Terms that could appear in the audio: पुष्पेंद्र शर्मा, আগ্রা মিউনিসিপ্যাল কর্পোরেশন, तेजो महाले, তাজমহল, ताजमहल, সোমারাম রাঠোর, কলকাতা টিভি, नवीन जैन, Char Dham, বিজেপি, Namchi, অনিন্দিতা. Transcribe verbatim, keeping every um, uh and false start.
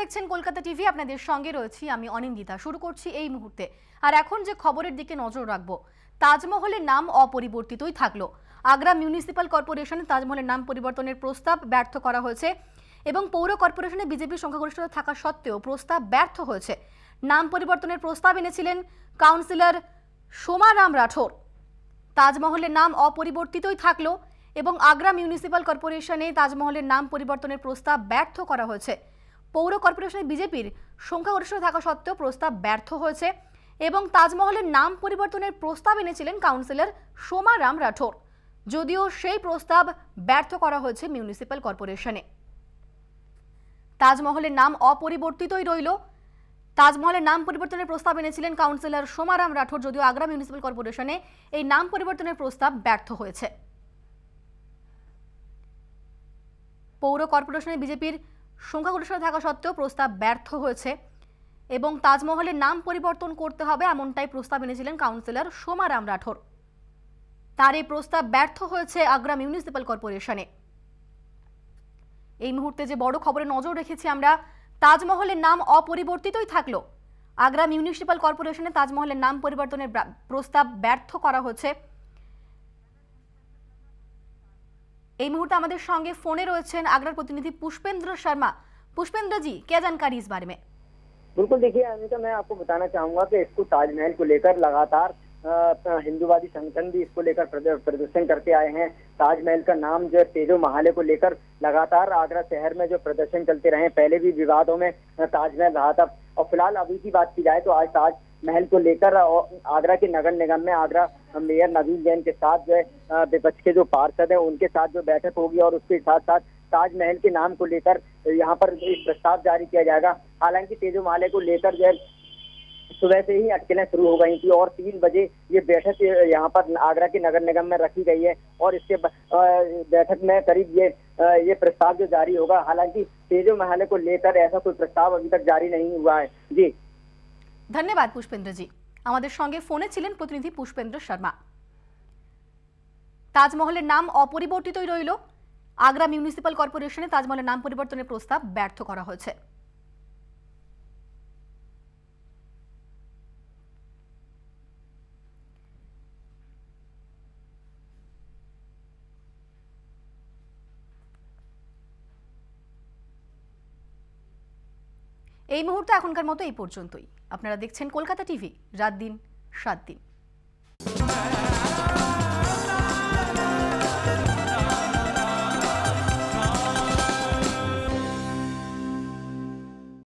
देखছেন কলকাতা টিভি আপনাদের সঙ্গে রয়েছি আমি অনিন্দিতা। শুরু করছি এই মুহূর্তে আর এখন যে খবরের দিকে নজর রাখব। তাজমহলের নাম অপরিবর্তিতই থাকলো। আগ্রা মিউনিসিপ্যাল কর্পোরেশন তাজমহলের নাম পরিবর্তনের প্রস্তাব ব্যর্থ করা হয়েছে এবং পৌর কর্পোরেশনে বিজেপি সংখ্যাগরিষ্ঠতা থাকা সত্ত্বেও প্রস্তাব ব্যর্থ হয়েছে। নাম পরিবর্তনের প্রস্তাব এনেছিলেন কাউন্সিলর সোমারাম রাঠোর। তাজমহলের নাম অপরিবর্তিতই থাকলো এবং আগ্রা মিউনিসিপ্যাল কর্পোরেশনে তাজমহলের নাম পরিবর্তনের প্রস্তাব ব্যর্থ করা হয়েছে। পৌর কর্পোরেশনে বিজেপির সংখ্যাগরিষ্ঠতা থাকা সত্ত্বেও প্রস্তাব ব্যর্থ হয়েছে এবং তাজমহলের নাম পরিবর্তনের প্রস্তাব এনেছিলেন কাউন্সিলর সোমারাম রাঠোর। যদিও সেই প্রস্তাব ব্যর্থ করা হয়েছে মিউনিসিপ্যাল কর্পোরেশনে। তাজমহলের নাম অপরিবর্তিতই রইল। তাজমহলের নাম পরিবর্তনের প্রস্তাব এনেছিলেন কাউন্সিলর সোমারাম রাঠোর, যদিও আগ্রা মিউনিসিপ্যাল কর্পোরেশনে এই নাম পরিবর্তনের প্রস্তাব ব্যর্থ হয়েছে। পৌর কর্পোরেশনে বিজেপির সংখ্যাগরিষ্ঠতা থাকা সত্ত্বেও প্রস্তাব ব্যর্থ হয়েছে এবং তাজমহলের নাম পরিবর্তন করতে হবে এমনটাই প্রস্তাব এনেছিলেন কাউন্সিলর সোমারাম রাঠোর। তার এই প্রস্তাব ব্যর্থ হয়েছে আগ্রা মিউনিসিপ্যাল কর্পোরেশনে। এই মুহূর্তে যে বড় খবরে নজর রেখেছি আমরা, তাজমহলের নাম অপরিবর্তিতই থাকলো। আগ্রা মিউনিসিপ্যাল কর্পোরেশনে তাজমহলের নাম পরিবর্তনের প্রস্তাব ব্যর্থ করা হচ্ছে। এই মুহূর্তে আমাদের সঙ্গে ফোনে রয়েছেন আগ্রার প্রতিনিধि पुष्पेंद्र शर्मा। पुष्पेंद्र जी, क्या जानकारी इस बारे में? बिल्कुल, देखिए अनिता, मैं आपको बताना चाहूंगा कि इसको ताजमहल को लेकर लगातार हिंदूवादी संगठन भी इसको लेकर प्रदर्शन करते आए हैं। ताजमहल का नाम जो है तेजो महाले को लेकर लगातार आगरा शहर में जो प्रदर्शन चलते रहे, पहले भी विवादों में ताजमहल रहा था और फिलहाल अभी की बात की जाए तो आज ताजमहल को लेकर आगरा के नगर निगम में आगरा मेयर नवीन जैन के साथ जो है विपक्ष के जो पार्षद है उनके साथ जो बैठक होगी और उसके साथ साथ ताजमहल के नाम को लेकर यहाँ पर एक प्रस्ताव जारी किया जाएगा। हालांकि तेजो महाले को लेकर जो है सुबह से ही अटकलें शुरू हो गई थी और तीन बजे ये बैठक यहाँ पर आगरा के नगर निगम में रखी गई है और इसके बैठक में करीब ये ये प्रस्ताव जो जारी होगा। हालांकि तेजो महाले को लेकर ऐसा कोई प्रस्ताव अभी तक जारी नहीं हुआ है। जी, धन्यवाद पुष्पेंद्र जी। हमारे संगे फोने छिलेन प्रतिनिधि पुष्पेंद्र शर्मा। ताजमहलेर नाम अपरिवर्तितई रइलो। आगरा मिउनिसिपाल कर्पोरेशने ताजमहलेर नाम परिवर्तनेर प्रस्ताव व्यर्थ करा हयेछे। এই মুহূর্তে এখনকার মতো এই পর্যন্তই। আপনারা দেখছেন কলকাতা টিভি, রাত দিন সাত দিন।